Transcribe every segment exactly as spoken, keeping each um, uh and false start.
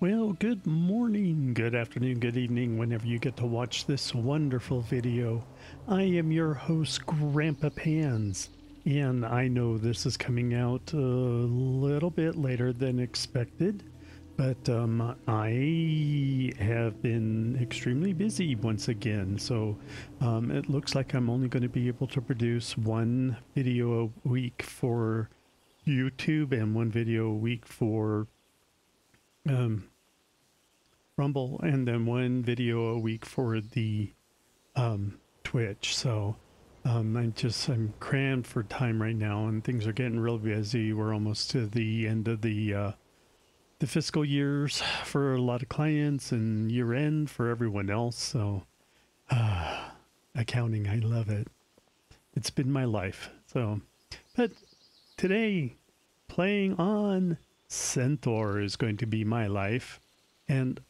Well, good morning, good afternoon, good evening, whenever you get to watch this wonderful video. I am your host, Grandpa Pans, and I know this is coming out a little bit later than expected, but um, I have been extremely busy once again, so um, it looks like I'm only going to be able to produce one video a week for YouTube and one video a week for um Rumble, and then one video a week for the um Twitch. So um i'm just i'm crammed for time right now, and things are getting real busy. We're almost to the end of the uh the fiscal years for a lot of clients, and year end for everyone else. So uh accounting, I love it. It's been my life. So but today, playing on Senthor is going to be my life and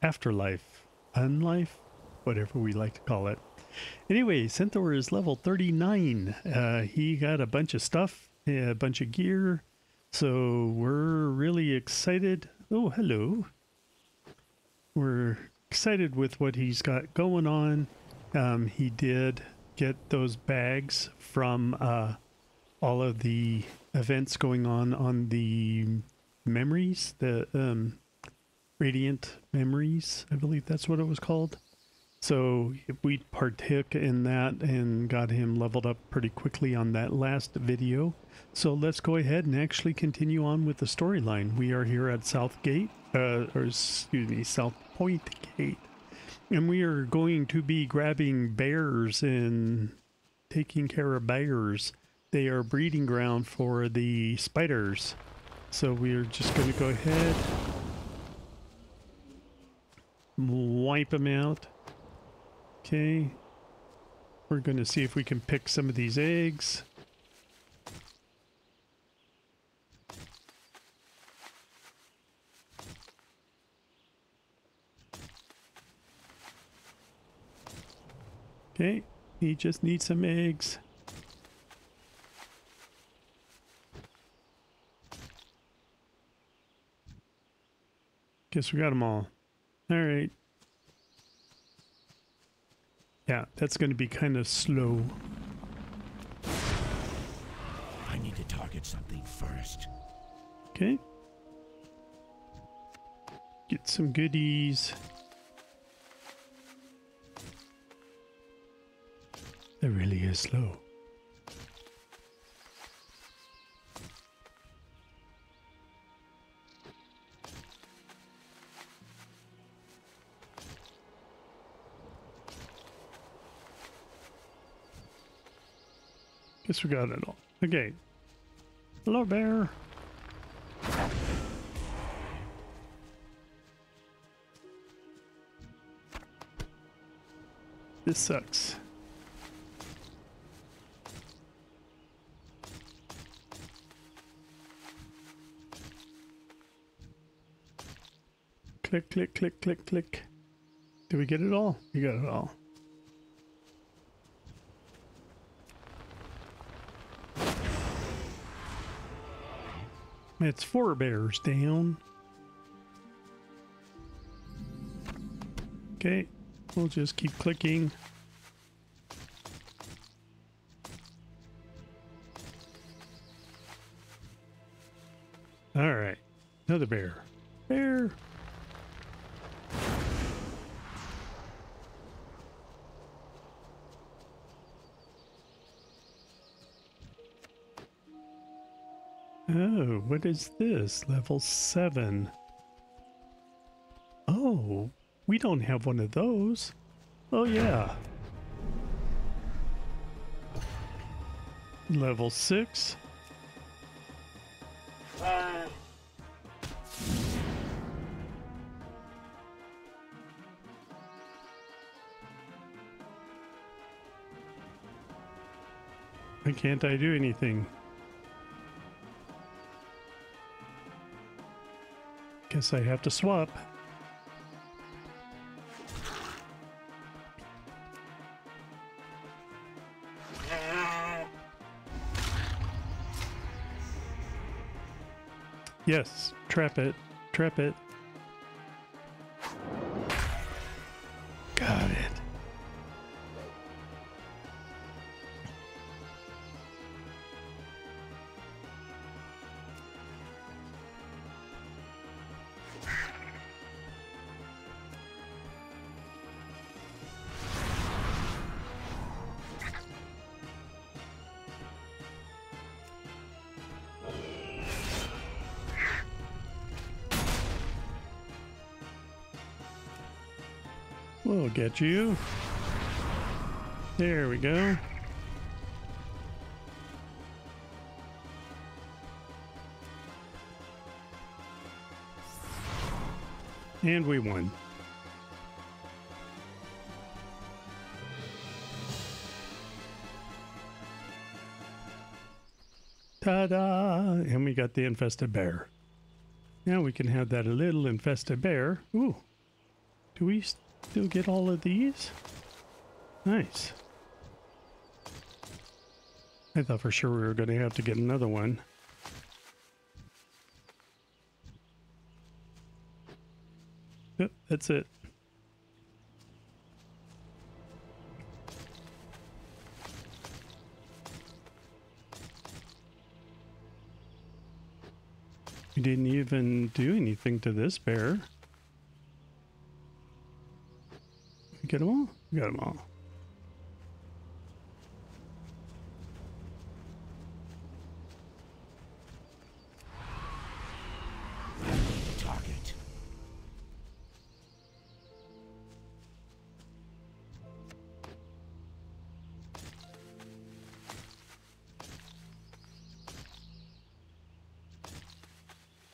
afterlife, unlife, whatever we like to call it. Anyway, Senthor is level thirty-nine. Uh, he got a bunch of stuff, a bunch of gear, so we're really excited. Oh, hello. We're excited with what he's got going on. Um, he did get those bags from uh, all of the events going on on the memories, the um, Radiant Memories, I believe that's what it was called. So we partook in that and got him leveled up pretty quickly on that last video. So let's go ahead and actually continue on with the storyline. We are here at South Gate, uh, or excuse me, South Point Gate, and we are going to be grabbing bears and taking care of bears. They are breeding ground for the spiders. So we're just going to go ahead, wipe them out. Okay. We're going to see if we can pick some of these eggs. Okay. He just needs some eggs. Guess we got them all. All right. Yeah, that's going to be kind of slow. I need to target something first. Okay. Get some goodies. That really is slow. Guess we got it all. Okay. Hello, bear. This sucks. Click, click, click, click, click. Did we get it all? We got it all. It's four bears down. Okay, we'll just keep clicking. All right, another bear. Bear. Oh, what is this? Level seven. Oh, we don't have one of those. Oh, yeah. Level six. Uh. Why can't I do anything? Guess I have to swap. Yes, trap it, trap it. We'll get you. There we go. And we won. Ta-da! And we got the infested bear. Now we can have that little infested bear. Ooh. Do we still get all of these? Nice. I thought for sure we were going to have to get another one. Yep, that's it. We didn't even do anything to this bear. We get them all? We got them all. Target.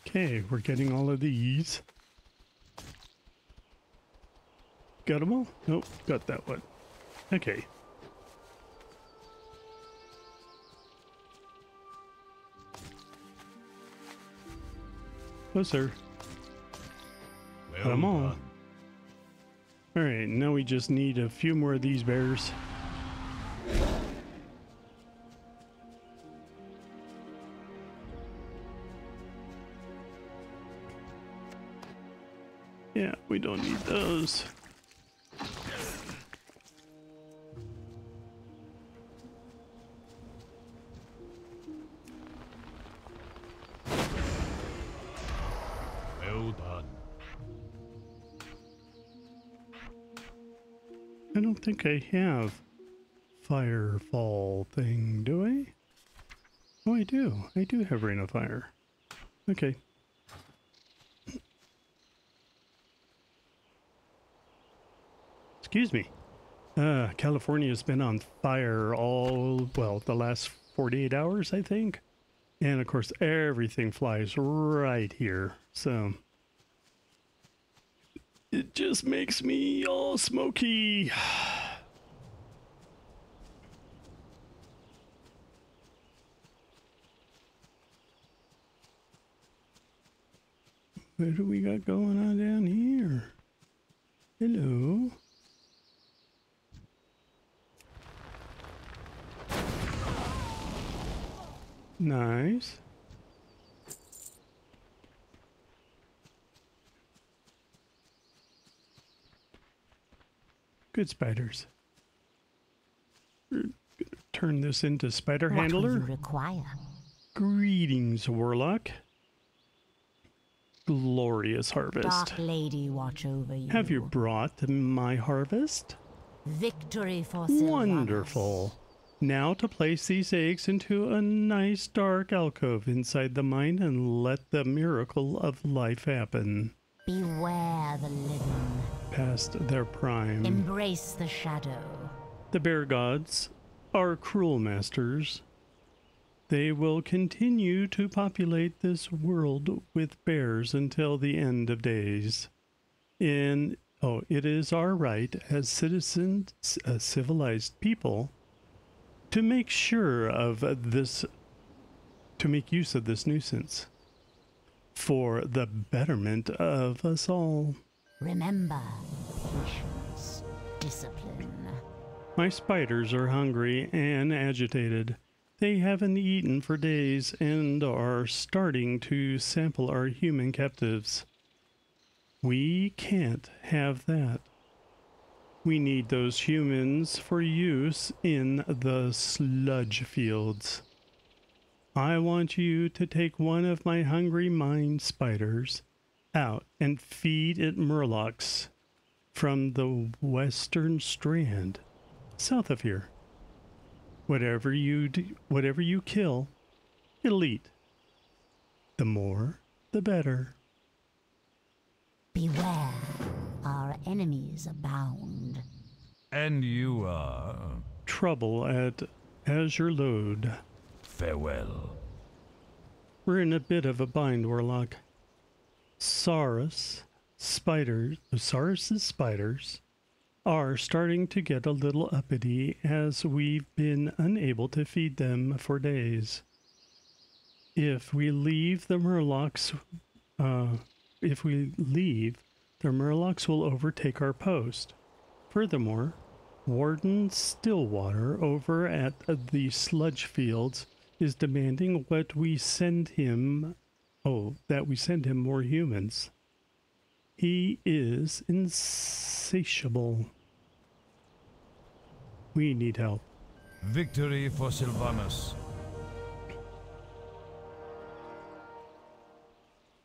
Okay, we're getting all of these. Got them all? Nope, got that one. Okay. Closer. Well got them all. Done. All right, now we just need a few more of these bears. Yeah, we don't need those. Well done. I don't think I have firefall thing, do I? Oh, I do. I do have rain of fire. Okay. Excuse me. Uh, California's been on fire all, well, the last forty-eight hours, I think. And of course, everything flies right here. So it just makes me all smoky. What do we got going on down here? Hello. Nice. Good spiders. Turn this into spider what handler. What do you require? Greetings, warlock. Glorious harvest. Dark lady watch over you. Have you brought my harvest? Victory for Sylvanas. Wonderful. Now to place these eggs into a nice dark alcove inside the mine and let the miracle of life happen. Beware the living. Past their prime. Embrace the shadow. The bear gods are cruel masters. They will continue to populate this world with bears until the end of days. In, oh, it is our right as citizens, as civilized people, to make sure of this, to make use of this nuisance for the betterment of us all. Remember, patience, discipline. My spiders are hungry and agitated. They haven't eaten for days and are starting to sample our human captives. We can't have that. We need those humans for use in the sludge fields. I want you to take one of my hungry mine spiders out and feed it murlocs from the Western Strand, south of here. Whatever you do, whatever you kill, it'll eat. The more, the better. Beware our enemies abound. And you are? Trouble at Azurelode. Farewell. We're in a bit of a bind, Warlock. Saurus, spiders, Saurus's spiders are starting to get a little uppity as we've been unable to feed them for days. If we leave the Murlocs, uh, if we leave, the Murlocs will overtake our post. Furthermore, Warden Stillwater over at the Sludge Fields is demanding what we send him, oh, that we send him more humans. He is insatiable. We need help. Victory for Sylvanas.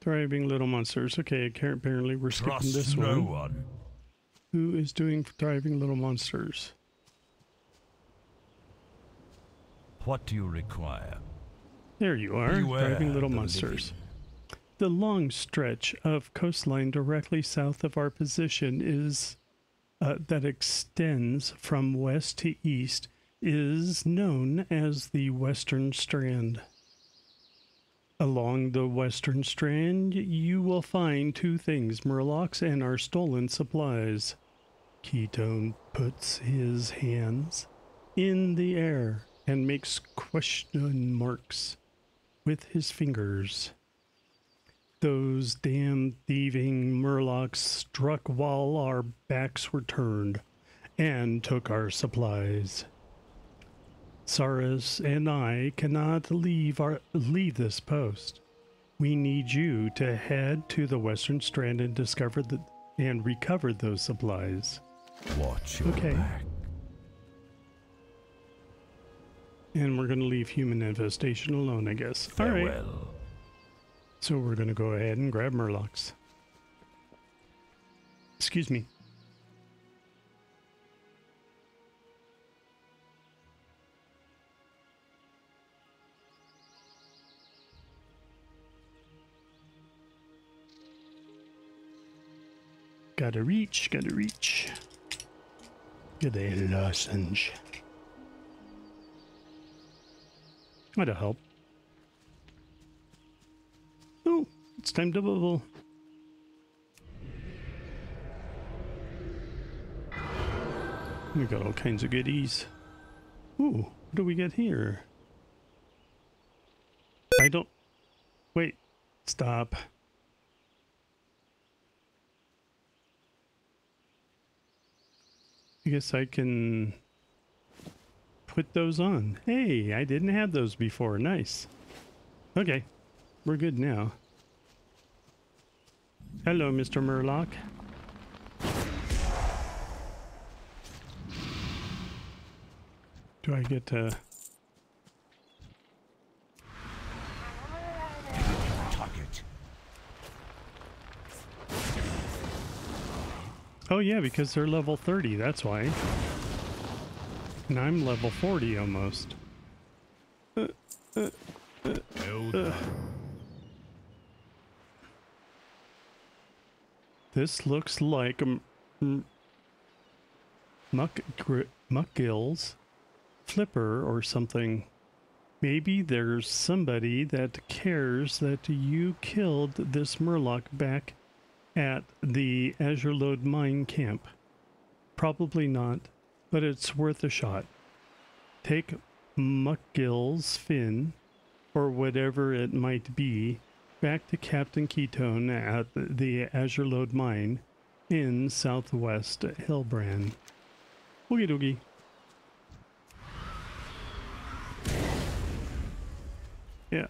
Thriving Little Monsters. Okay, apparently we're skipping Trust this no one. one. Who is doing Thriving Little Monsters? What do you require? There you are, Beware Thriving Little Monsters. Living. The long stretch of coastline directly south of our position is, uh, that extends from west to east is known as the Western Strand. Along the Western Strand, you will find two things, Murlocs and our stolen supplies. Ketone puts his hands in the air and makes question marks with his fingers. Those damn thieving Murlocs struck while our backs were turned and took our supplies. Saurus and I cannot leave our leave this post. We need you to head to the Western Strand and discover the and recover those supplies. Watch your okay. back. And we're gonna leave human infestation alone, I guess. Farewell. All right. So we're gonna go ahead and grab Murlocs. Excuse me. Gotta reach, gotta reach. Get a lozenge. That'll help. Oh, it's time to bubble. We got all kinds of goodies. Ooh, what do we get here? I don't... Wait, stop. I guess I can put those on. Hey, I didn't have those before. Nice. Okay, we're good now. Hello, Mister Murloc. Do I get to... Oh yeah, because they're level thirty, that's why. And I'm level forty almost. Uh, uh, uh, uh. This looks like um, Muck Muckgill's flipper or something. Maybe there's somebody that cares that you killed this Murloc back at the Azurelode mine camp. Probably not, but it's worth a shot. Take Muckgill's fin, or whatever it might be, back to Captain Ketone at the Azurelode mine in southwest Hillbrand. Oogie doogie. Yeah.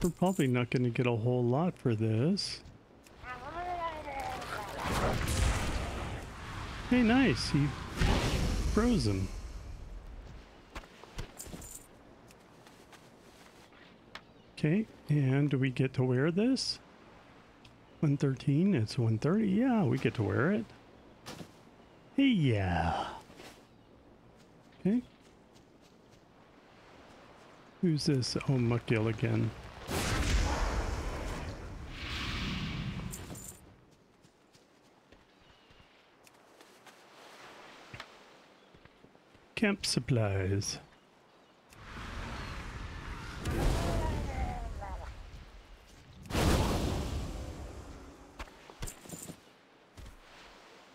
We're probably not going to get a whole lot for this. Hey, nice. He froze him. Okay, and do we get to wear this? one thirteen, it's one thirty. Yeah, we get to wear it. Hey, yeah. Okay. Who's this? Oh, Muckgill again. Camp supplies.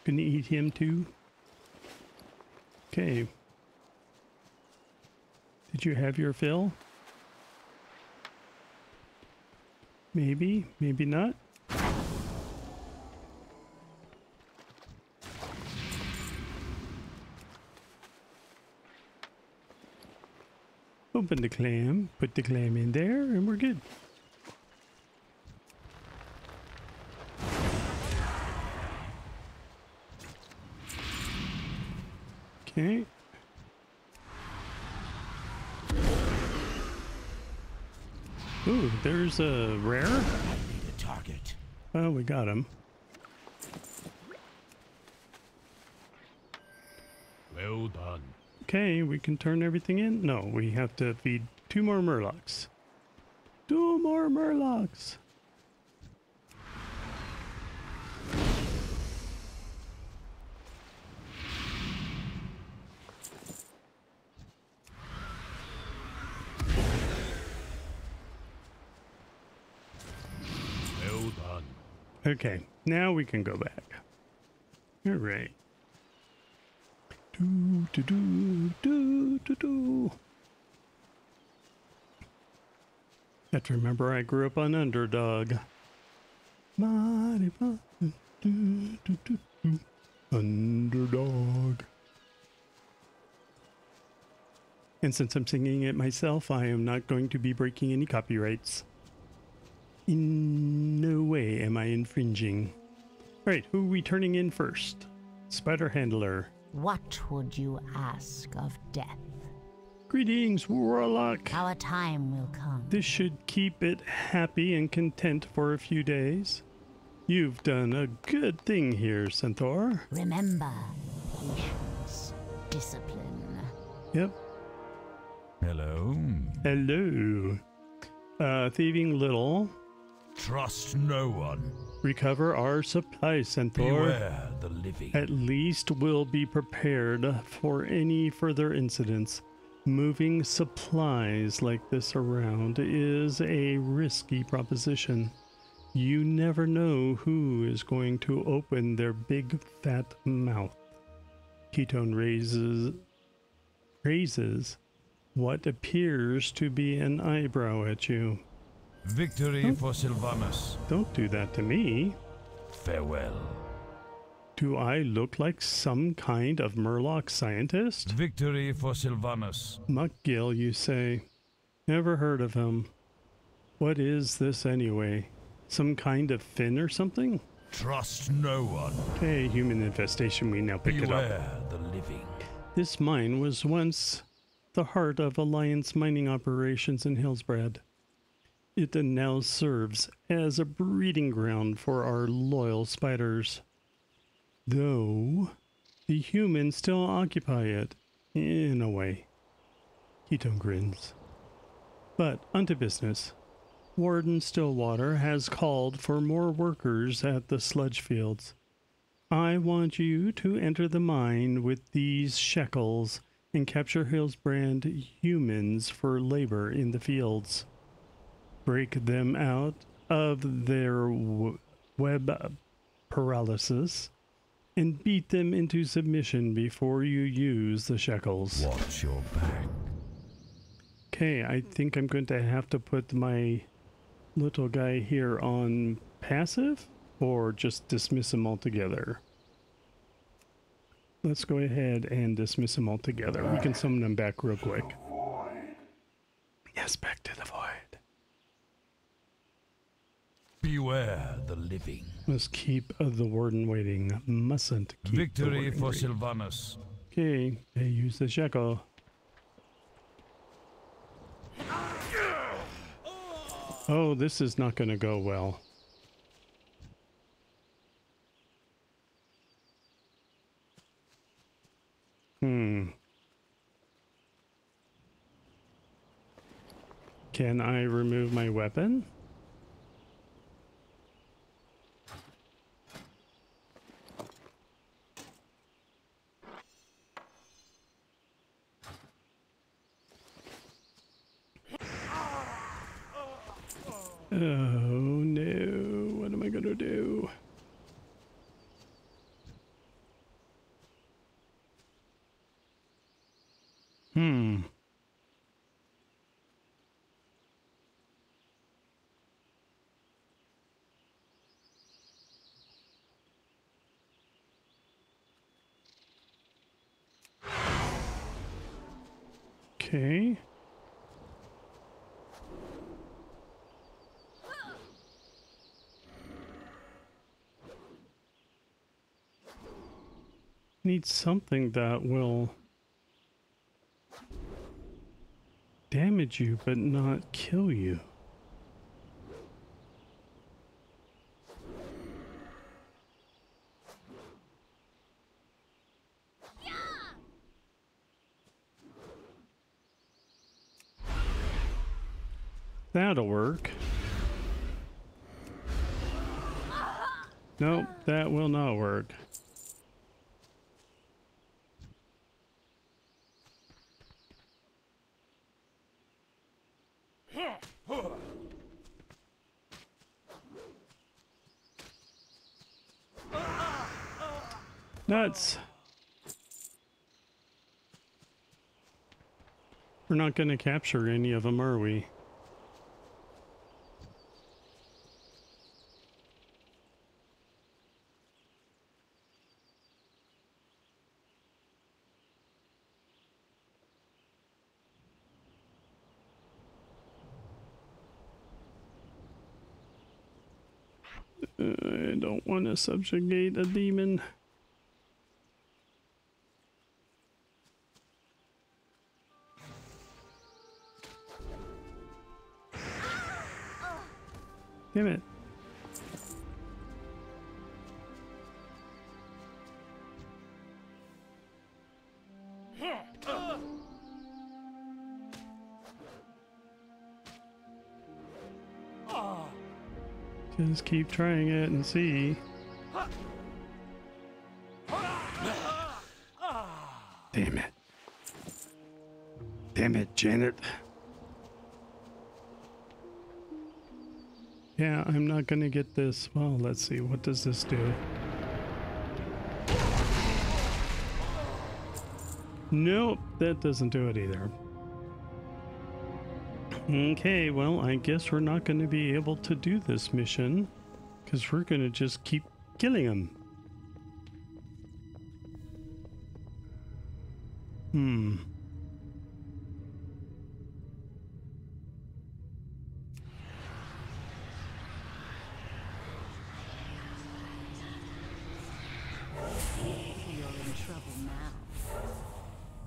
Gonna eat him too. Okay. Did you have your fill? Maybe, maybe not. Open the clam, put the clam in there, and we're good. Okay. Ooh, there's a rare. I need a target. Oh, we got him. Well done. Okay, we can turn everything in. No, we have to feed two more murlocs. Two more murlocs. Well done. Okay, now we can go back. All right. Do, do, do, do, do, do. Let's remember I grew up on Underdog. Mighty, mighty, do, do, do, do. Underdog. And since I'm singing it myself, I am not going to be breaking any copyrights. In no way am I infringing. Alright, who are we turning in first? Spider Handler. What would you ask of death? Greetings, Warlock. Our time will come. This should keep it happy and content for a few days. You've done a good thing here, Senthor. Remember, patience, discipline. Yep. Hello. Hello. Uh, thieving little. Trust no one. Recover our supplies, Senthor. Beware the living. At least we'll be prepared for any further incidents. Moving supplies like this around is a risky proposition. You never know who is going to open their big fat mouth. Ketone raises, raises what appears to be an eyebrow at you. Victory oh. for Sylvanas. Don't do that to me. Farewell. Do I look like some kind of Murloc scientist? Victory for Sylvanas. Muckgill, you say. Never heard of him. What is this anyway? Some kind of fin or something? Trust no one. Okay, human infestation, we now pick Beware it up. The living. This mine was once the heart of Alliance mining operations in Hillsbrad. It now serves as a breeding ground for our loyal spiders. Though, the humans still occupy it, in a way. Ketone grins. But, onto business. Warden Stillwater has called for more workers at the sludge fields. I want you to enter the mine with these shekels and capture Hillsbrand humans for labor in the fields. Break them out of their web paralysis and beat them into submission before you use the shekels. Watch your back. Okay, I think I'm going to have to put my little guy here on passive or just dismiss him altogether. Let's go ahead and dismiss him altogether. We can summon him back real quick. Yes, back to the void. Beware the living. Must keep the warden waiting. Mustn't keep Victory the for waiting. Sylvanas. Okay, they use the shekel. Oh, this is not going to go well. Hmm. Can I remove my weapon? Oh no, what am I gonna do? Hmm. Okay. Need something that will damage you but not kill you. Yeah. That'll work. Nope, that will not work. Nuts. We're not going to capture any of them, are we? I don't want to subjugate a demon. Damn it. Just keep trying it and see. Damn it. Damn it, Janet. Yeah, I'm not gonna get this. Well, let's see. What does this do? Nope, that doesn't do it either. Okay, well, I guess we're not gonna be able to do this mission because we're gonna just keep killing them. Hmm.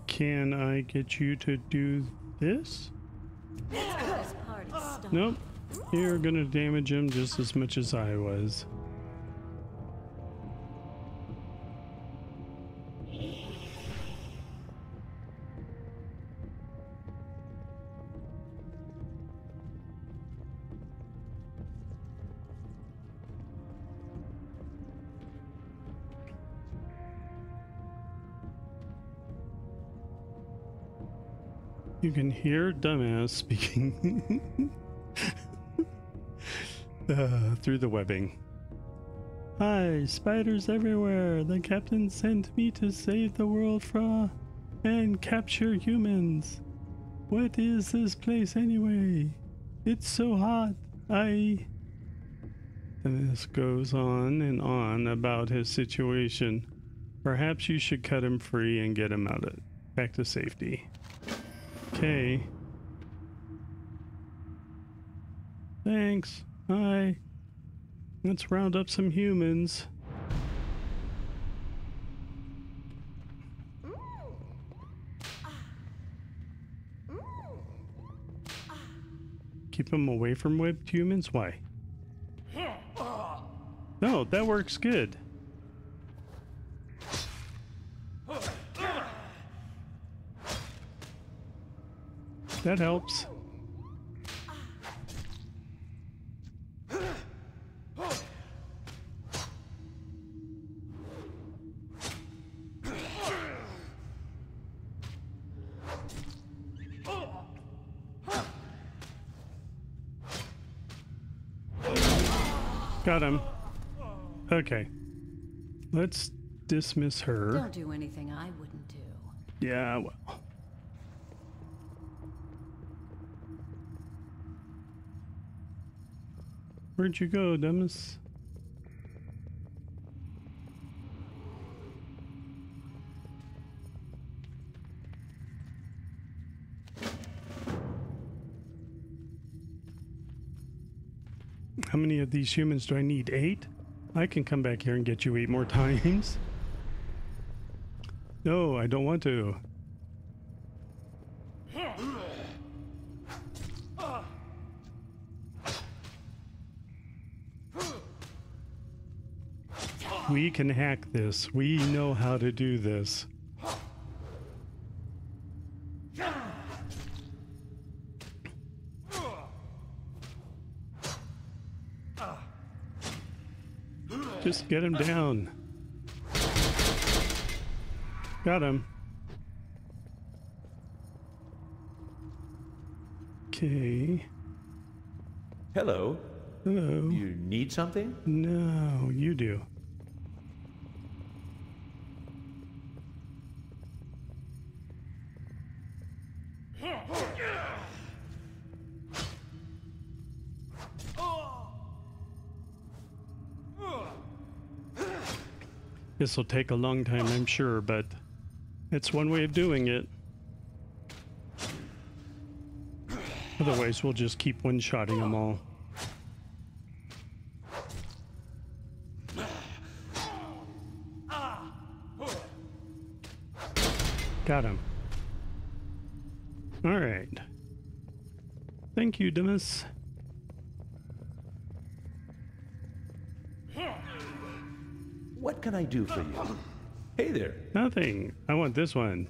Can I get you to do this? Nope. You're gonna damage him just as much as I was. You can hear dumbass speaking uh, through the webbing. Hi, spiders everywhere. The captain sent me to save the world from and capture humans. What is this place anyway? It's so hot. I... And this goes on and on about his situation. Perhaps you should cut him free and get him out of back to safety. Okay. Thanks. Hi. Let's round up some humans. Keep them away from webbed humans? Why? No, that works good. That helps. Got him. Okay. Let's dismiss her. Don't do anything I wouldn't do. Yeah, well. Where'd you go, Demis? How many of these humans do I need? Eight? I can come back here and get you eight more times. No, I don't want to. We can hack this. We know how to do this. Just get him down. Got him. Okay. Hello. Hello. You need something? No, you do. This will take a long time, I'm sure, but it's one way of doing it. Otherwise, we'll just keep one-shotting them all. Got him. All right. Thank you, Demis. What can I do for you? Hey there. Nothing. I want this one.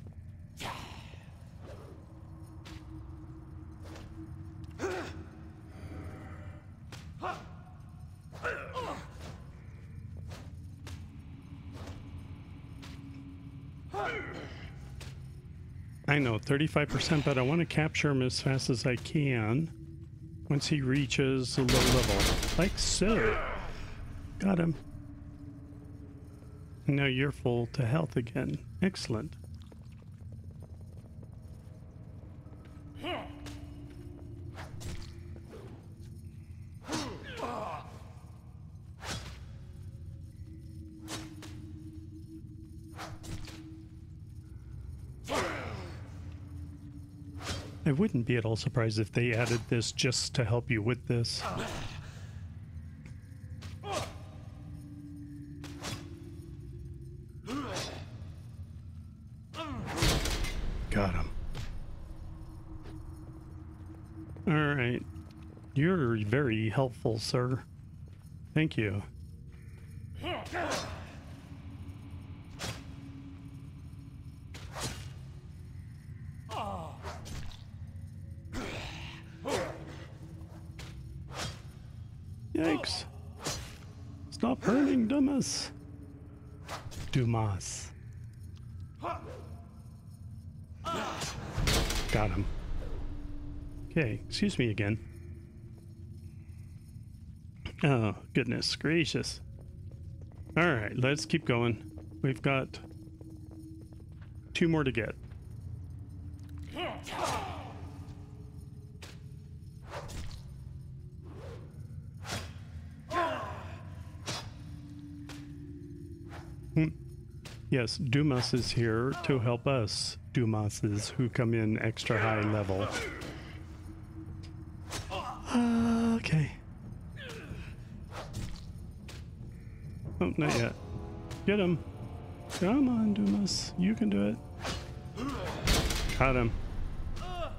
I know, thirty-five percent, but I want to capture him as fast as I can once he reaches a low level. Like so. Got him. Now you're full to health again. Excellent. I wouldn't be at all surprised if they added this just to help you with this. Got him. All right. You're very helpful, sir. Thank you. Yikes. Stop hurting, Dumas. Dumas. Got him. Okay, excuse me again. Oh, goodness gracious. All right, let's keep going. We've got two more to get. Hmm. Yes, Dumas is here to help us. Dumases who come in extra high level. Uh, okay. Oh, not yet. Get him. Come on, Dumas. You can do it. Got him. All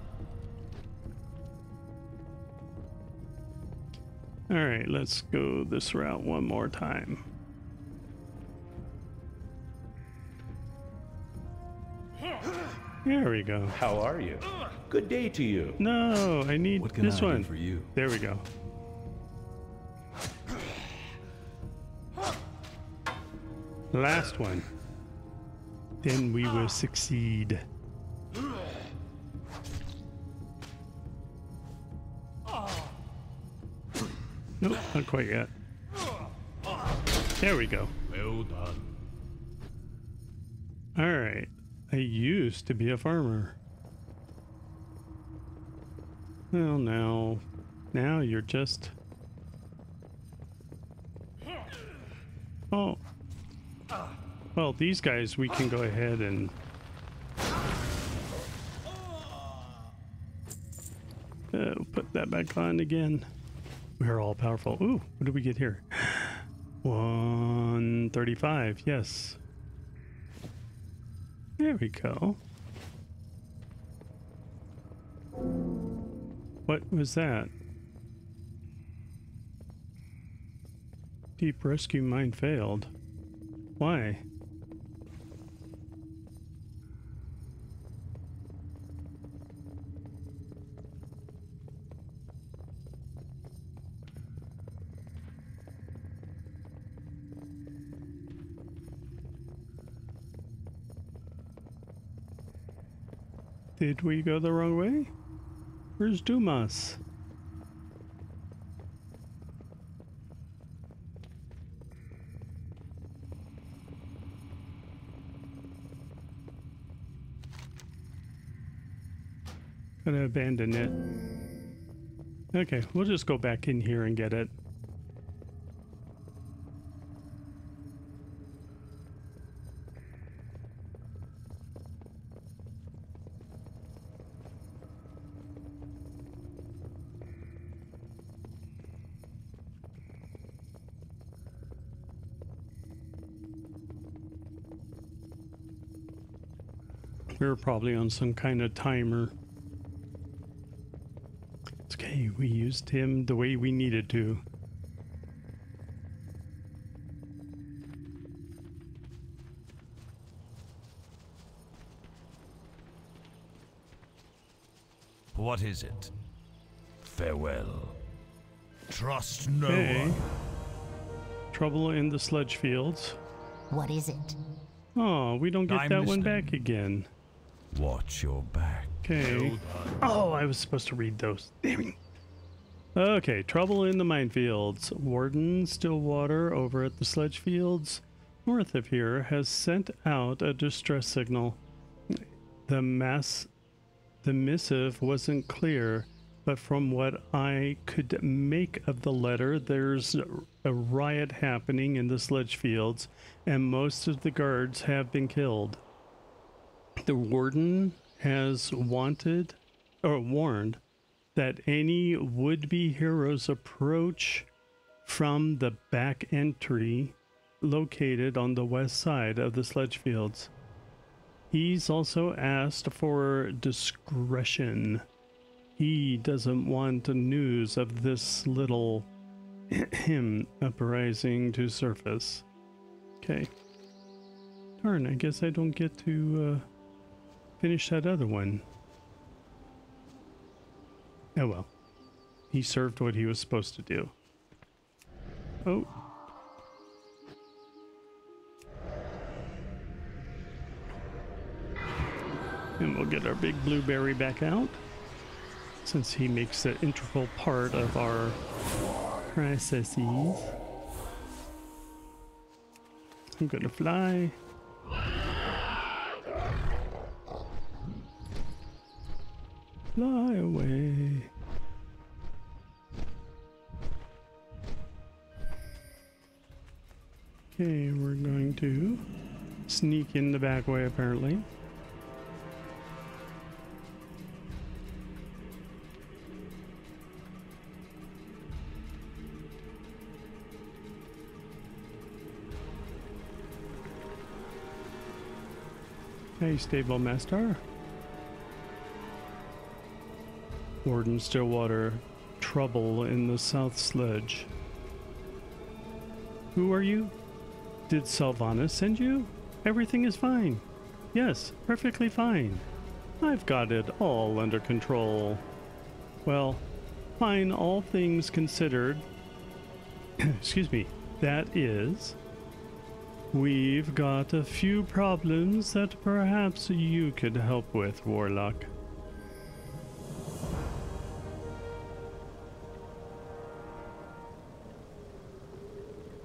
right, let's go this route one more time. There we go. How are you? Good day to you. No, I need what can this I one. Do for you? There we go. Last one. Then we will succeed. Nope, not quite yet. There we go. Well done. Alright. I used to be a farmer. Well, now... Now you're just... Oh. Well, these guys we can go ahead and... Uh, put that back on again. We're all powerful. Ooh, what did we get here? one thirty-five, yes. There we go. What was that? Deep rescue mine failed. Why? Did we go the wrong way? Where's Dumas? Gonna abandon it. Okay, we'll just go back in here and get it. We're probably on some kind of timer. It's okay, we used him the way we needed to. What is it? Farewell. Trust no okay. one. Trouble in the sludge fields. What is it? Oh, we don't get I'm that listening. one back again. Watch your back. Okay. Oh, I was supposed to read those. Damn. Okay, trouble in the minefields. Warden Stillwater over at the Sludge Fields north of here has sent out a distress signal. The mass, the missive wasn't clear, but from what I could make of the letter, there's a riot happening in the Sludge Fields, and most of the guards have been killed. The warden has wanted or warned that any would-be heroes approach from the back entry located on the west side of the sludge fields. He's also asked for discretion. He doesn't want news of this little uprising to surface. Okay. Darn, I guess I don't get to... Uh... finish that other one. Oh well. He served what he was supposed to do. Oh. And we'll get our big blueberry back out, since he makes an integral part of our processes. I'm gonna fly. Fly away. Okay, we're going to sneak in the back way apparently. Hey, stable master. Warden Stillwater, trouble in the South Sludge. Who are you? Did Sylvanas send you? Everything is fine. Yes, perfectly fine. I've got it all under control. Well, fine, all things considered. Excuse me. That is, we've got a few problems that perhaps you could help with, Warlock.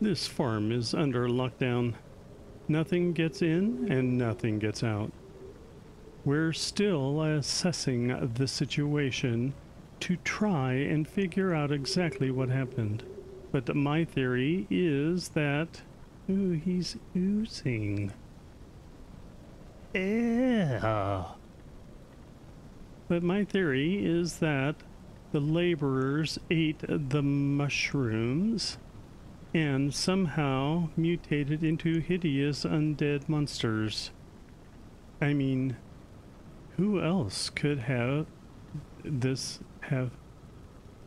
This farm is under lockdown. Nothing gets in and nothing gets out. We're still assessing the situation to try and figure out exactly what happened. But my theory is that... Ooh, he's oozing. Ew. But my theory is that the laborers ate the mushrooms and somehow mutated into hideous undead monsters. I mean, who else could have this have...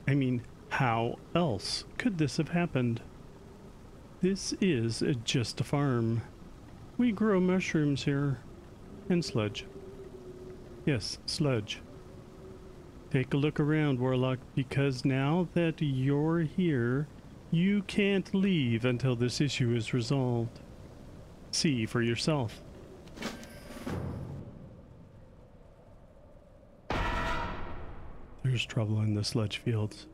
I mean, how else could this have happened? This is just a farm. We grow mushrooms here. And sludge. Yes, sludge. Take a look around, Warlock, because now that you're here, you can't leave until this issue is resolved. See for yourself. There's trouble in the sludge fields.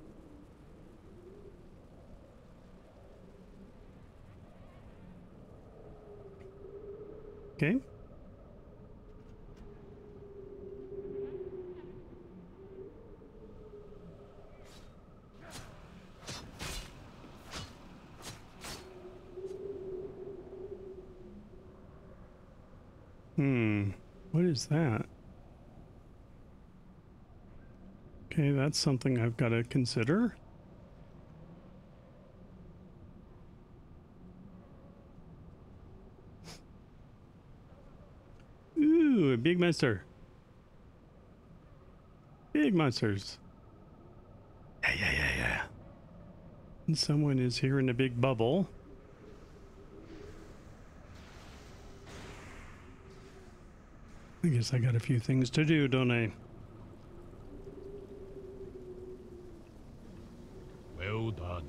Okay. Hmm, what is that? Okay, that's something I've got to consider. Ooh, a big monster. Big monsters. Yeah, yeah, yeah, yeah. And someone is here in a big bubble. I guess I got a few things to do, don't I? Well done.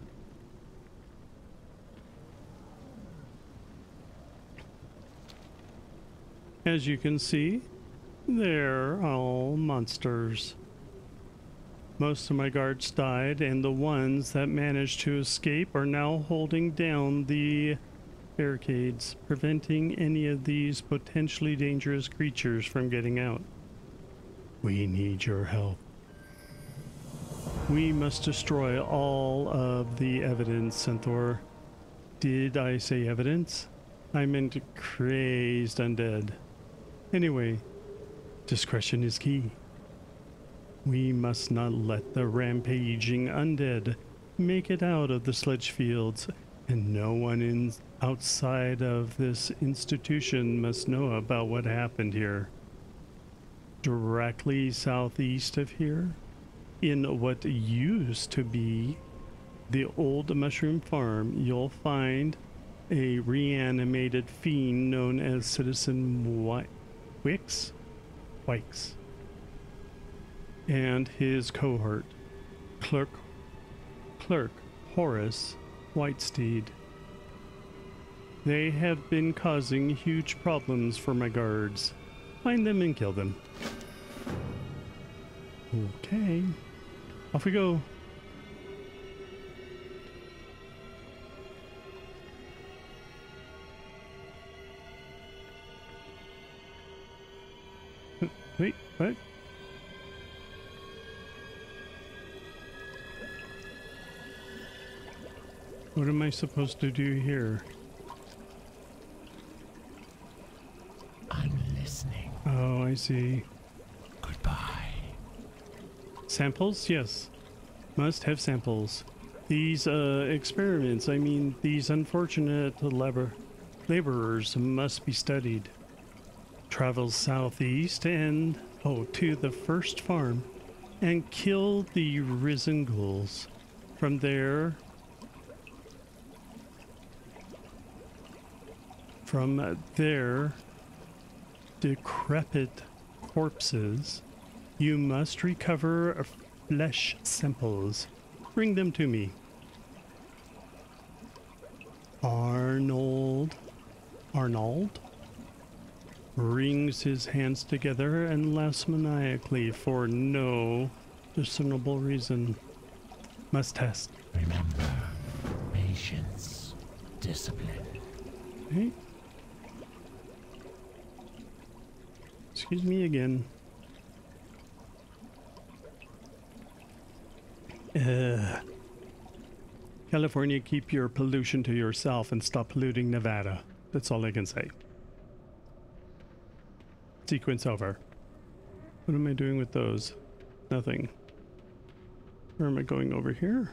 As you can see, they're all monsters. Most of my guards died, and the ones that managed to escape are now holding down the barricades, preventing any of these potentially dangerous creatures from getting out. We need your help. We must destroy all of the evidence, Senthor. Did I say evidence? I meant crazed undead. Anyway, discretion is key. We must not let the rampaging undead make it out of the sludge fields, and no one in outside of this institution must know about what happened here. Directly southeast of here, in what used to be the old mushroom farm, you'll find a reanimated fiend known as Citizen M Wicks Wikes and his cohort, Clerk Clerk Horace Whitestead. They have been causing huge problems for my guards. Find them and kill them. Okay. Off we go. Wait, what? What am I supposed to do here? I'm listening. Oh, I see. Goodbye. Samples? Yes. Must have samples. These uh, experiments, I mean, these unfortunate labor laborers must be studied. Travels southeast and, oh, to the first farm and kill the risen ghouls. From there... From their decrepit corpses, you must recover flesh samples. Bring them to me. Arnold. Arnold wrings his hands together and laughs maniacally for no discernible reason. Must test. Remember, patience. discipline. Hey. Excuse me again. Uh, California, keep your pollution to yourself and stop polluting Nevada. That's all I can say. Sequence over. What am I doing with those? Nothing. Where am I going over here?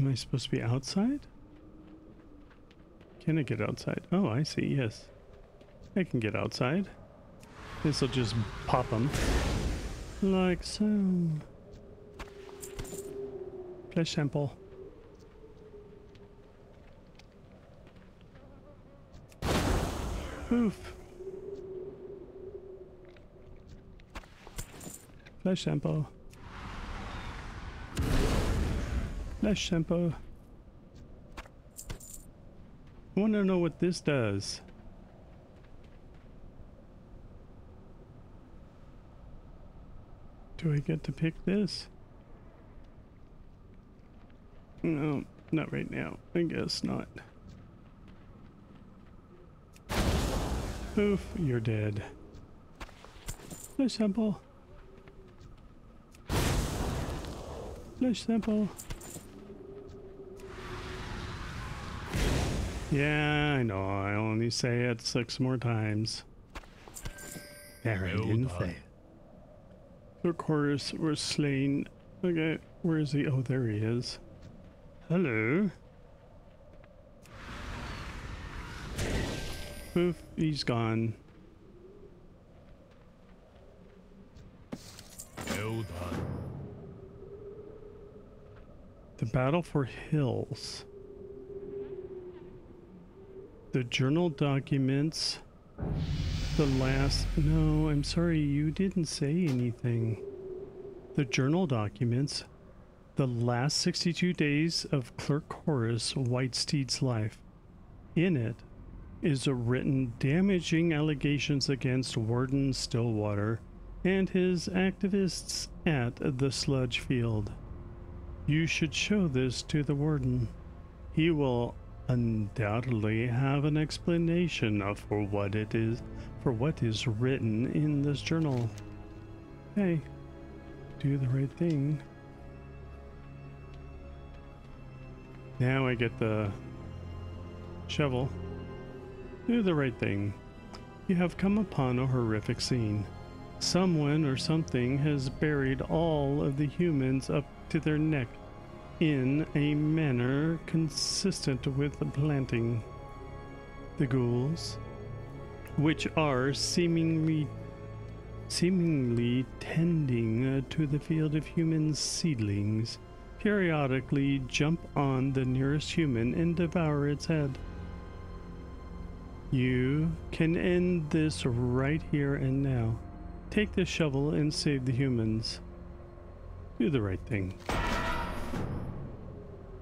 Am I supposed to be outside? Can I get outside? Oh, I see. Yes. I can get outside. This will just pop them. Like so. Flesh sample. Poof. Flesh sample. Flesh sample. I want to know what this does. Do I get to pick this? No, not right now. I guess not. Poof, you're dead. Flesh sample. Flesh sample. Yeah, I know. I only say it six more times. There, I didn't say it. Clerk Horace was slain. Okay, where is he? Oh, there he is. Hello. Poof, he's gone. Well done. The Battle for Hills. The journal documents the last... No, I'm sorry, you didn't say anything. The journal documents the last sixty-two days of Clerk Horace Whitestead's life. In it is a written damaging allegations against Warden Stillwater and his activists at the Sludge Field. You should show this to the Warden. He will undoubtedly have an explanation of for what it is for what is written in this journal. Hey, do the right thing. Now I get the shovel. Do the right thing. You have come upon a horrific scene. Someone or something has buried all of the humans up to their neck in a manner consistent with the planting. The ghouls, which are seemingly seemingly tending to the field of human seedlings, periodically jump on the nearest human and devour its head. You can end this right here and now. Take the shovel and save the humans. Do the right thing.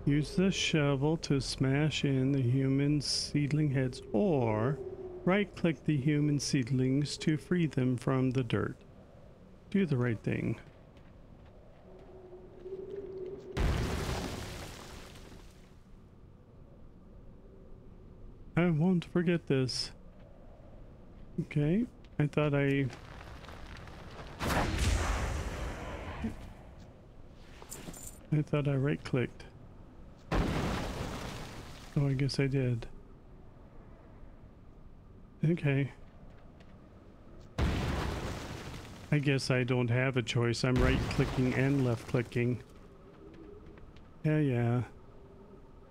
Use the shovel to smash in the human seedling heads, or right-click the human seedlings to free them from the dirt. Do the right thing. I won't forget this. Okay, I thought I... I thought I right-clicked. Oh, I guess I did. Okay. I guess I don't have a choice. I'm right-clicking and left-clicking. Yeah, yeah.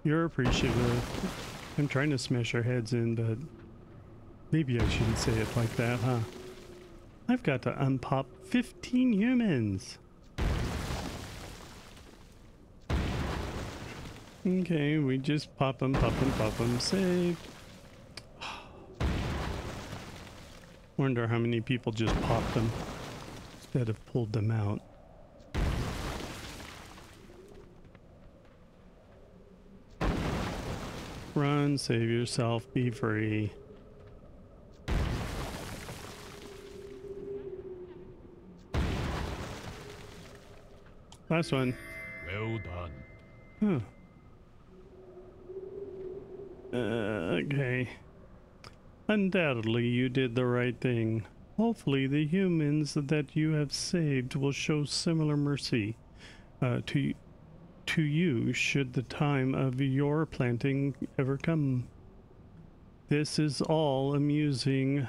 You're appreciative. I'm trying to smash our heads in, but maybe I shouldn't say it like that, huh? I've got to unpop fifteen humans. Okay, we just pop them, pop them, pop them, save. Wonder how many people just popped them instead of pulled them out. Run, save yourself, be free. Last one. Well done. Huh. Uh, okay. Undoubtedly, you did the right thing. Hopefully, the humans that you have saved will show similar mercy uh, to, to you should the time of your planting ever come. This is all amusing.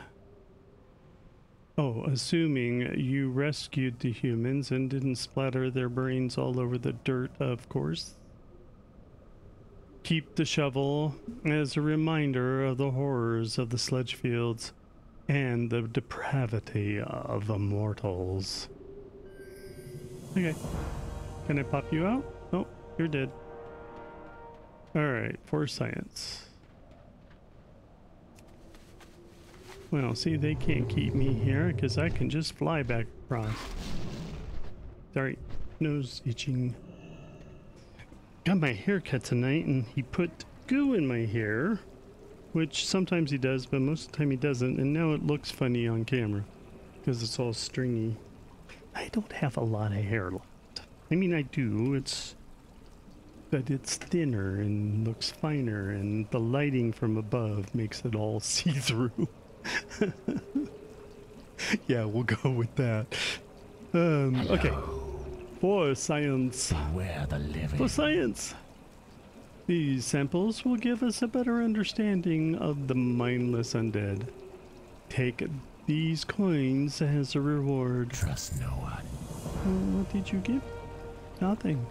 Oh, assuming you rescued the humans and didn't splatter their brains all over the dirt, of course. Keep the shovel as a reminder of the horrors of the sludge fields and the depravity of mortals. Okay. Can I pop you out? Oh, you're dead. Alright, for science. Well, see, they can't keep me here because I can just fly back across. Sorry, nose itching. Got my hair cut tonight and he put goo in my hair, which sometimes he does, but most of the time he doesn't, and now it looks funny on camera because it's all stringy. I don't have a lot of hair left. I mean, I do, it's but it's thinner and looks finer, and the lighting from above makes it all see-through. Yeah, we'll go with that. Um, okay. For science. Beware the living. For science. These samples will give us a better understanding of the mindless undead. Take these coins as a reward. Trust no one. Uh, what did you give? Nothing.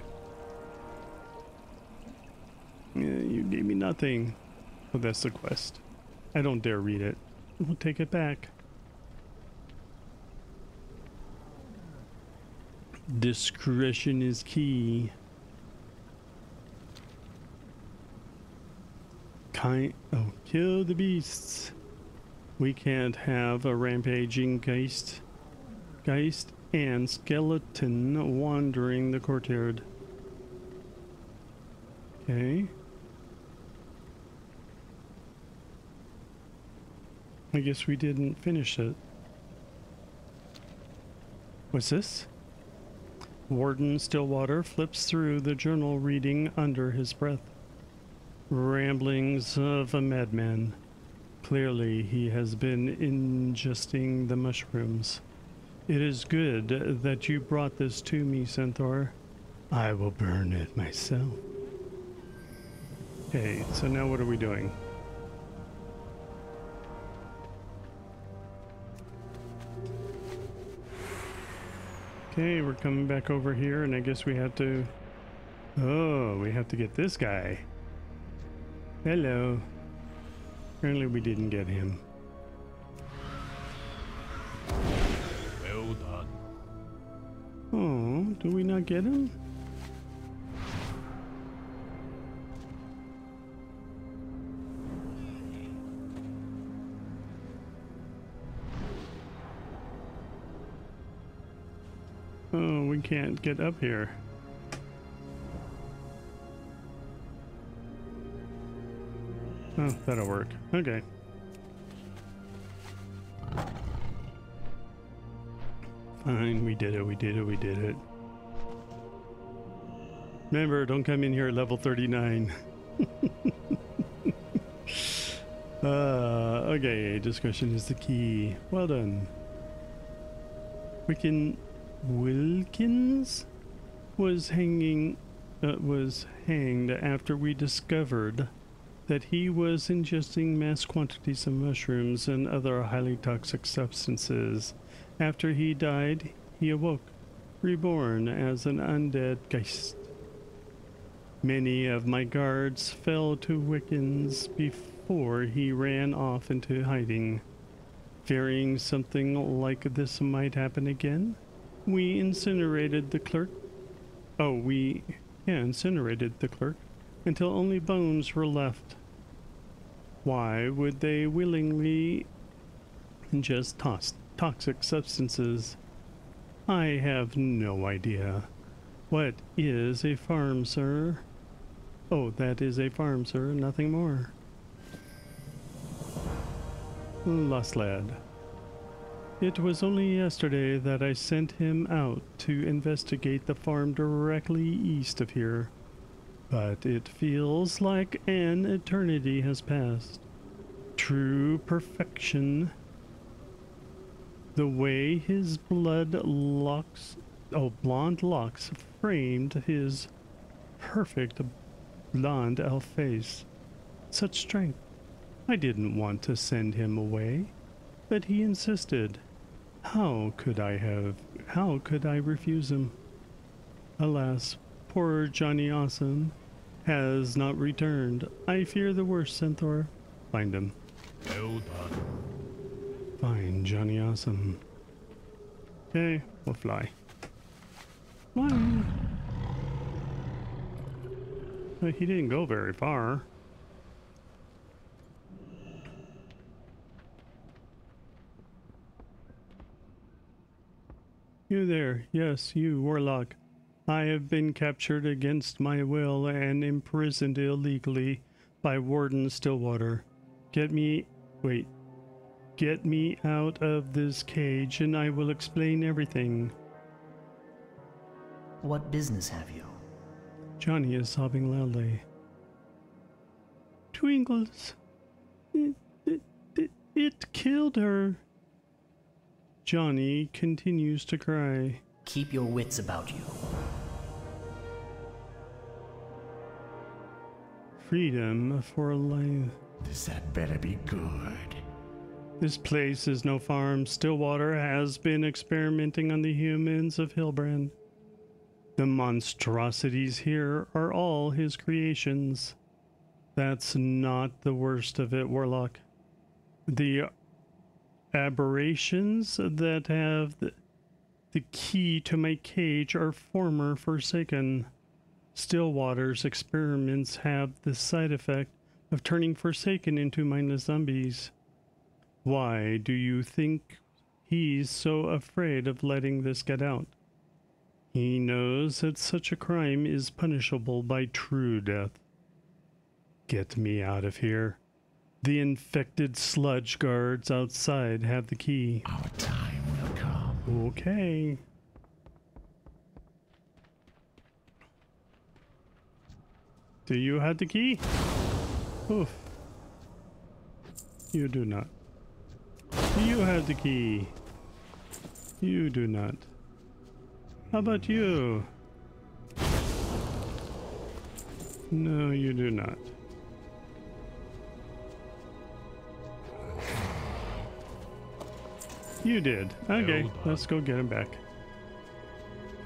Yeah, you gave me nothing. Oh, that's the quest. I don't dare read it. We'll take it back. Discretion is key. Kind oh, kill the beasts. We can't have a rampaging geist, geist and skeleton wandering the courtyard. Okay. I guess we didn't finish it. What's this? Warden Stillwater flips through the journal, reading under his breath. Ramblings of a madman. Clearly he has been ingesting the mushrooms. It is good that you brought this to me, Senthor. I will burn it myself. Okay, so now what are we doing? Okay, we're coming back over here, and I guess we have to... Oh, we have to get this guy. Hello. Apparently we didn't get him. Well done. Oh, do we not get him? Oh, we can't get up here. Oh, that'll work. Okay. Fine, we did it, we did it, we did it. Remember, don't come in here at level thirty-nine. uh, okay, discretion is the key. Well done. We can... Wilkins was hanging uh, was hanged after we discovered that he was ingesting mass quantities of mushrooms and other highly toxic substances. After he died, he awoke, reborn as an undead geist. Many of my guards fell to Wiccans before he ran off into hiding. Fearing something like this might happen again, we incinerated the clerk. Oh, we yeah, incinerated the clerk until only bones were left. Why would they willingly ingest to toxic substances? I have no idea. What is a farm, sir? Oh, that is a farm, sir. Nothing more. Lost lad. It was only yesterday that I sent him out to investigate the farm directly east of here, but it feels like an eternity has passed. True perfection. The way his blood locks, oh, blonde locks framed his perfect blonde elf face. Such strength. I didn't want to send him away, but he insisted. How could I have, how could I refuse him? Alas, poor Johnny Awesome has not returned. I fear the worst, Senthor. Find him. Well done. Find Johnny Awesome. Okay, we'll fly. Fly. But he didn't go very far. You there, yes, you, Warlock. I have been captured against my will and imprisoned illegally by Warden Stillwater. Get me... wait. Get me out of this cage and I will explain everything. What business have you? Johnny is sobbing loudly. Twinkles. It, it, it, it killed her. Johnny continues to cry. Keep your wits about you. Freedom for life. This had better be good. This place is no farm. Stillwater has been experimenting on the humans of Hillbrand. The monstrosities here are all his creations. That's not the worst of it, Warlock. The aberrations that have the, the key to my cage are former Forsaken. Stillwater's experiments have the side effect of turning Forsaken into mindless zombies. Why do you think he's so afraid of letting this get out? He knows that such a crime is punishable by true death. Get me out of here. The infected sludge guards outside have the key. Our time will come. Okay. Do you have the key? Oof. You do not. You have the key. You do not. How about you? No, you do not. You did. Okay, let's go get him back.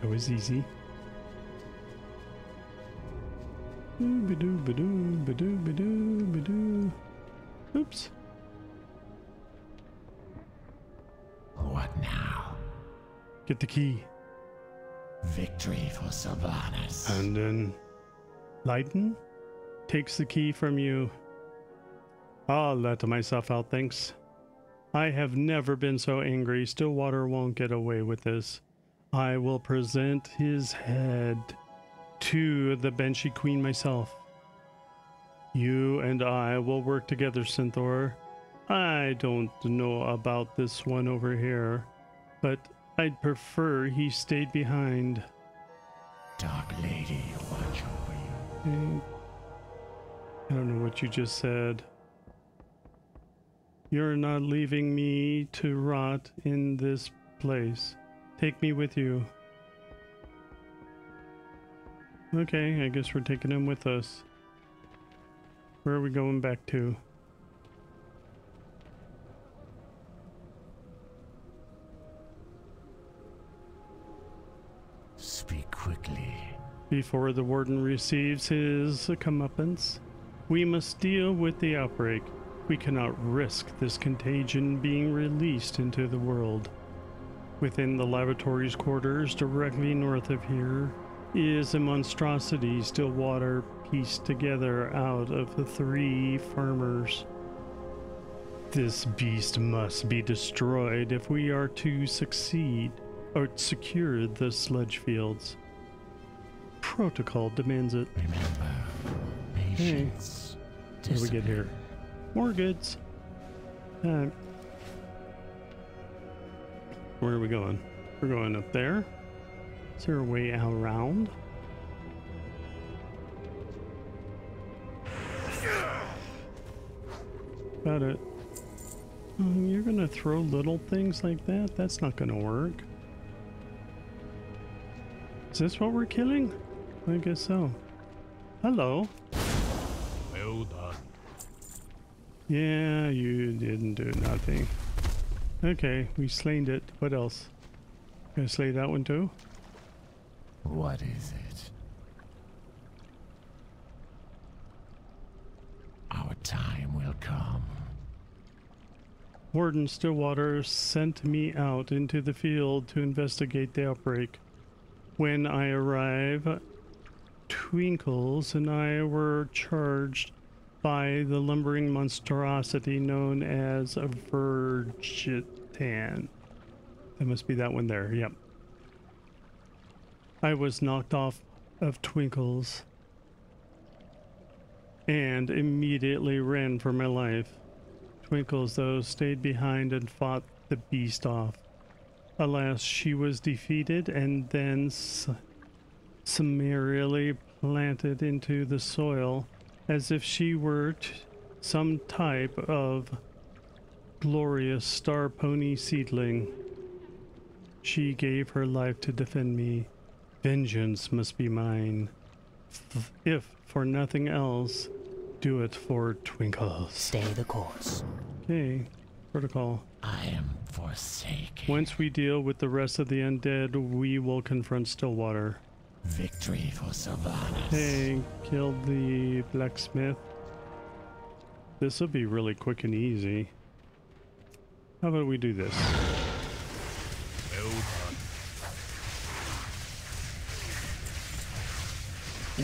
That was easy. Badoo, badoo, badoo, badoo, badoo. Oops. What now? Get the key. Victory for Sylvanas. And then Leiden takes the key from you. I'll let myself out, thanks. I have never been so angry. Stillwater won't get away with this. I will present his head to the Banshee Queen myself. You and I will work together, Senthor. I don't know about this one over here, but I'd prefer he stayed behind. Dark Lady, watch over you. I don't know what you just said. You're not leaving me to rot in this place. Take me with you. Okay, I guess we're taking him with us. Where are we going back to? Speak quickly. Before the warden receives his comeuppance, we must deal with the outbreak. We cannot risk this contagion being released into the world. Within the laboratory's quarters, directly north of here, is a monstrosity Stillwater pieced together out of the three farmers. This beast must be destroyed if we are to succeed or secure the sludge fields. Protocol demands it. Remember, patience. Hey, how do we get here? More goods. Uh, Where are we going? We're going up there. Is there a way around? Got it. Um, you're gonna throw little things like that? That's not gonna work. Is this what we're killing? I guess so. Hello. Well done. Yeah, you didn't do nothing. Okay, we slain it. What else? Gonna slay that one too? What is it? Our time will come. Warden Stillwater sent me out into the field to investigate the outbreak. When I arrived, Twinkles and I were charged by the lumbering monstrosity known as a Virgitan. That must be that one there, yep. I was knocked off of Twinkles and immediately ran for my life. Twinkles, though, stayed behind and fought the beast off. Alas, she was defeated and then summarily planted into the soil, as if she were t some type of glorious star pony seedling. She gave her life to defend me. Vengeance must be mine. F if for nothing else, do it for Twinkles. Stay the course. Okay, protocol. I am Forsaken. Once we deal with the rest of the undead, we will confront Stillwater. Victory for Sylvanas. Hey, killed the blacksmith. This will be really quick and easy. How about we do this? Well done.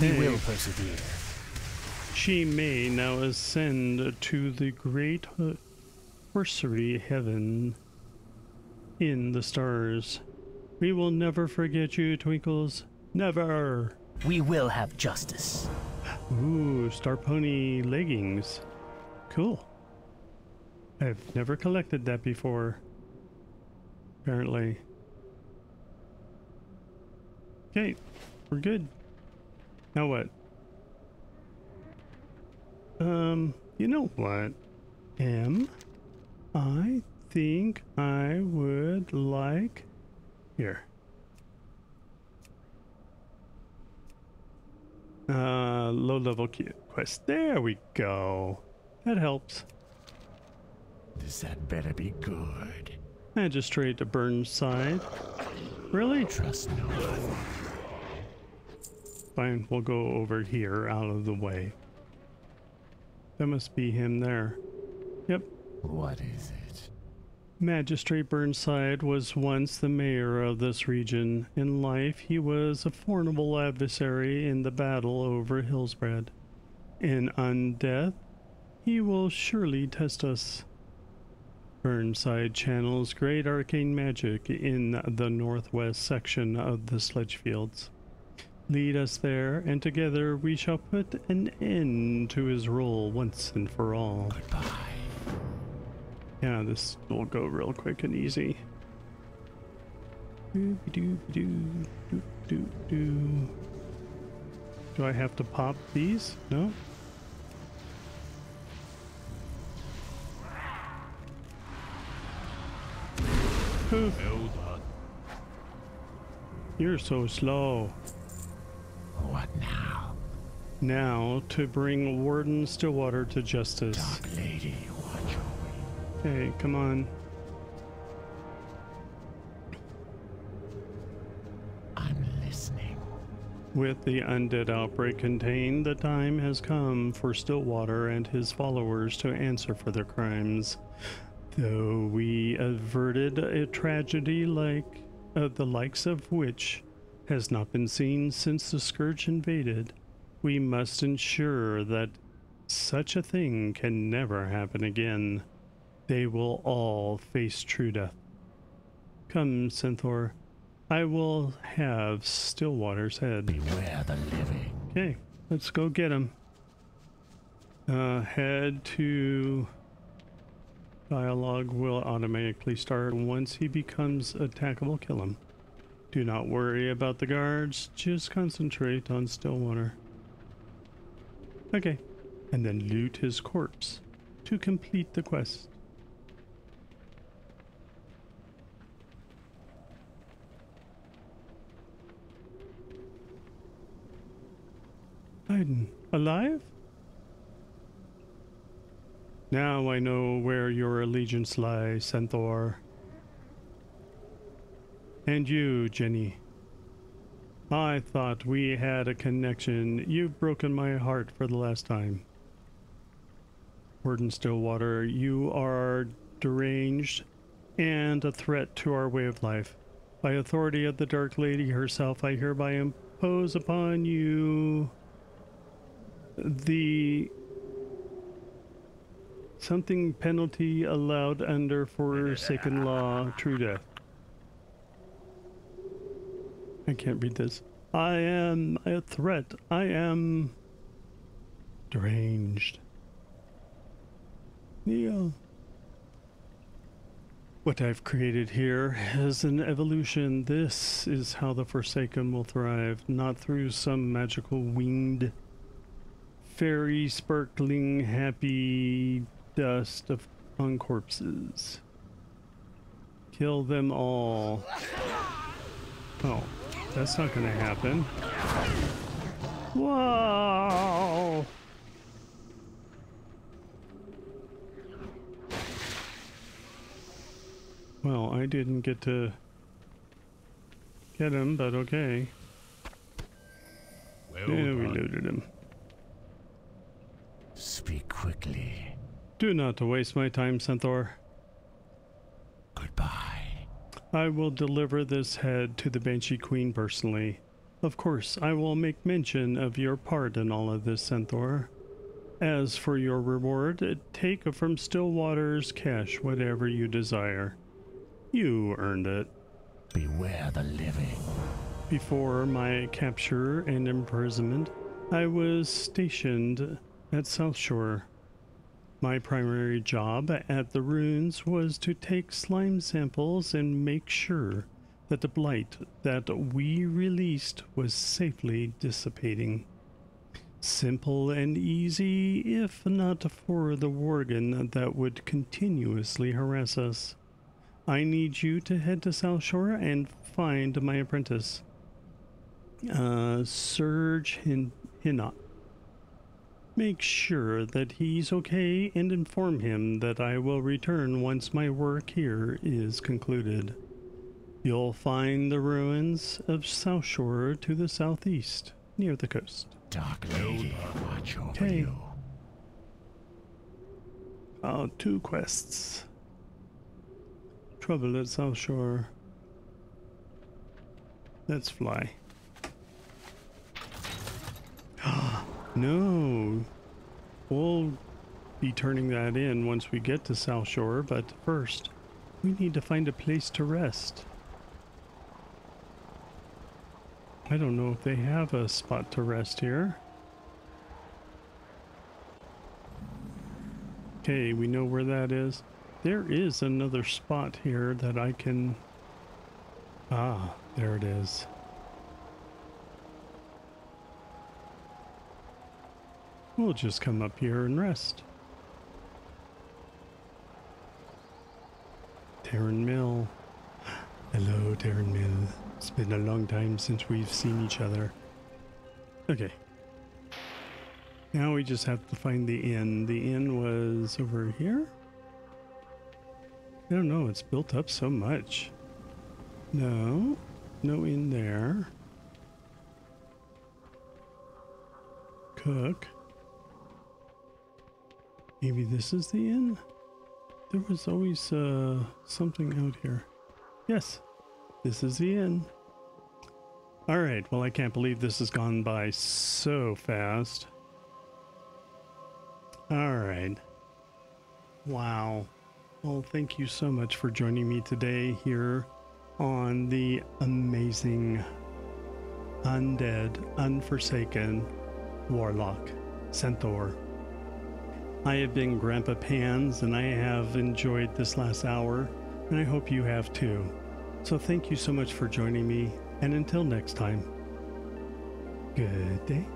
Hey. We will persevere. She may now ascend to the great horsery heaven in the stars. We will never forget you, Twinkles. Never. We will have justice. Ooh, star pony leggings. Cool. I've never collected that before. Apparently. Okay, we're good. Now what? Um, you know what, Em? I think I would like... Here. Uh, low level quest. There we go. That helps. This had better be good. Magistrate Burnside. Really? Trust no one. Fine, we'll go over here out of the way. That must be him there. Yep. What is it? Magistrate Burnside was once the mayor of this region. In life, he was a formidable adversary in the battle over Hillsbrad. In undeath, he will surely test us. Burnside channels great arcane magic in the northwest section of the Sludge Fields. Lead us there, and together we shall put an end to his rule once and for all. Goodbye. Yeah, this will go real quick and easy. Do, do, do, do, do, do. Do I have to pop these? No? Well done. You're so slow. What now? Now to bring Warden Stillwater to justice. Dark lady. Hey, come on. I'm listening. With the undead outbreak contained, the time has come for Stillwater and his followers to answer for their crimes. Though we averted a tragedy like uh, the likes of which has not been seen since the Scourge invaded, we must ensure that such a thing can never happen again. They will all face true death. Come, Senthor. I will have Stillwater's head. Beware the living. Okay, let's go get him. Uh, head to Dialogue will automatically start once he becomes attackable. Kill him. Do not worry about the guards. Just concentrate on Stillwater. Okay. And then loot his corpse to complete the quest. Aiden, alive? Now I know where your allegiance lies, Senthor. And you, Jenny. I thought we had a connection. You've broken my heart for the last time. Warden Stillwater, you are deranged and a threat to our way of life. By authority of the Dark Lady herself, I hereby impose upon you the something penalty allowed under Forsaken law, true death. I can't read this. I am a threat. I am deranged. Kneel. What I've created here is an evolution. This is how the Forsaken will thrive, not through some magical winged fairy sparkling happy dust of on corpses. Kill them all. Oh, that's not gonna happen. Whoa! Well, I didn't get to get him, but okay. Well yeah, we looted him. Speak quickly. Do not waste my time, Senthor. Goodbye. I will deliver this head to the Banshee Queen personally. Of course, I will make mention of your part in all of this, Senthor. As for your reward, take from Stillwater's cash whatever you desire. You earned it. Beware the living. Before my capture and imprisonment, I was stationed at South Shore. My primary job at the ruins was to take slime samples and make sure that the blight that we released was safely dissipating. Simple and easy, if not for the Worgen that would continuously harass us. I need you to head to South Shore and find my apprentice, uh, Serge Hinnot. Make sure that he's okay and inform him that I will return once my work here is concluded. You'll find the ruins of South Shore to the southeast, near the coast. Dark Lady, watch over hey. you. Oh, two quests. Trouble at South Shore. Let's fly. Ah. No, we'll be turning that in once we get to South Shore, but first we need to find a place to rest. I don't know if they have a spot to rest here. Okay, we know where that is. There is another spot here that I can... Ah, there it is. We'll just come up here and rest. Taren Mill. Hello, Taren Mill. It's been a long time since we've seen each other. Okay. Now we just have to find the inn. The inn was over here? I don't know. It's built up so much. No. No inn there. Cook. Maybe this is the inn? There was always uh, something out here. Yes, this is the inn. Alright, well I can't believe this has gone by so fast. Alright. Wow. Well, thank you so much for joining me today here on the amazing Undead, Unforsaken Warlock, Senthor. I have been Grandpa Pans, and I have enjoyed this last hour, and I hope you have too. So thank you so much for joining me, and until next time, good day.